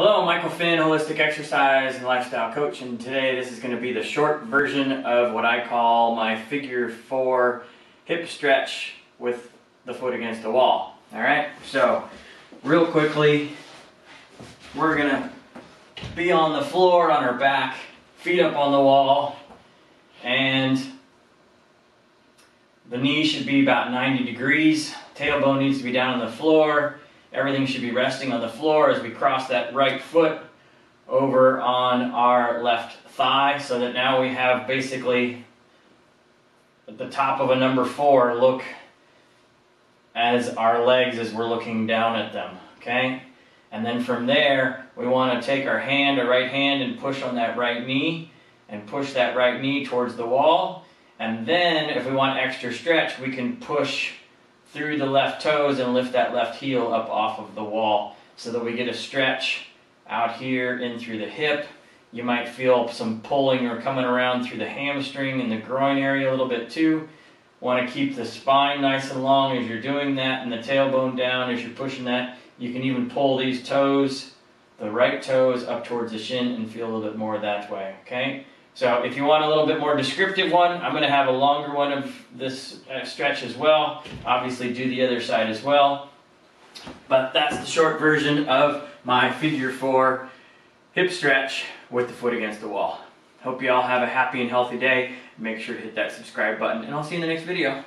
Hello, I'm Michael Finn, holistic exercise and lifestyle coach, and today this is going to be the short version of what I call my figure 4 hip stretch with the foot against the wall. Alright, so real quickly, we're going to be on the floor on our back, feet up on the wall, and the knee should be about 90 degrees, tailbone needs to be down on the floor. Everything should be resting on the floor as we cross that right foot over on our left thigh, so that now we have basically the top of a number 4 look as our legs as we're looking down at them, okay? And then from there, we want to take our hand, our right hand, and push on that right knee, and push that right knee towards the wall. And then, if we want extra stretch, we can push through the left toes and lift that left heel up off of the wall so that we get a stretch out here in through the hip. You might feel some pulling or coming around through the hamstring and the groin area a little bit too. Want to keep the spine nice and long as you're doing that, and the tailbone down as you're pushing that. You can even pull these toes, the right toes, up towards the shin and feel a little bit more that way, okay? So if you want a little bit more descriptive one, I'm going to have a longer one of this stretch as well. Obviously do the other side as well. But that's the short version of my figure 4 hip stretch with the foot against the wall. Hope you all have a happy and healthy day. Make sure to hit that subscribe button, and I'll see you in the next video.